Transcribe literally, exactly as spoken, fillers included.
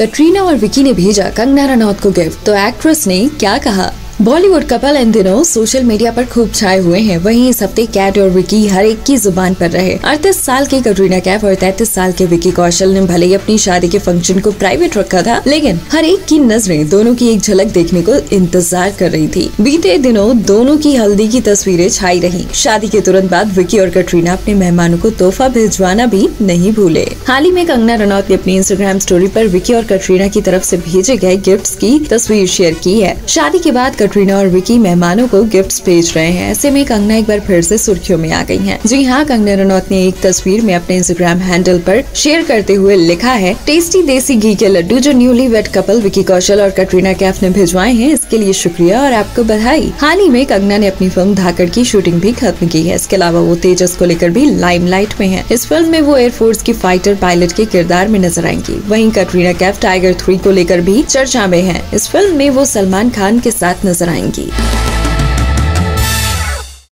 कटरीना और विकी ने भेजा कंगना रनौत को गिफ्ट, तो एक्ट्रेस ने क्या कहा। बॉलीवुड कपल इन दिनों सोशल मीडिया पर खूब छाए हुए हैं। वहीं इस हफ्ते कैट और विकी हर एक की जुबान पर रहे। अड़तीस साल के कटरीना कैफ और तैंतीस साल के विकी कौशल ने भले ही अपनी शादी के फंक्शन को प्राइवेट रखा था, लेकिन हर एक की नजरें दोनों की एक झलक देखने को इंतजार कर रही थी। बीते दिनों दोनों की हल्दी की तस्वीरें छाई रही। शादी के तुरंत बाद विकी और कटरीना अपने मेहमानों को तोहफा भिजवाना भी नहीं भूले। हाल ही में कंगना रनौत ने अपनी इंस्टाग्राम स्टोरी पर विकी और कटरीना की तरफ से भेजे गए गिफ्ट्स की तस्वीर शेयर की है। शादी के बाद कटरीना और विकी मेहमानों को गिफ्ट्स भेज रहे हैं। ऐसे में कंगना एक बार फिर से सुर्खियों में आ गई हैं। जी हाँ, कंगना रनौत ने एक तस्वीर में अपने इंस्टाग्राम हैंडल पर शेयर करते हुए लिखा है, टेस्टी देसी घी के लड्डू जो newly wed couple Vicky Kaushal और कटरीना कैफ ने भिजवाए हैं, इसके लिए शुक्रिया और आपको बधाई। हाल ही में कंगना ने अपनी फिल्म धाकड़ की शूटिंग भी खत्म की है। इसके अलावा वो तेजस को लेकर भी लाइमलाइट में है। इस फिल्म में वो एयरफोर्स की फाइटर पायलट के किरदार में नजर आएंगी। वहीं कटरीना कैफ टाइगर थ्री को लेकर भी चर्चा में है। इस फिल्म में वो सलमान खान के साथ नजर आएंगी।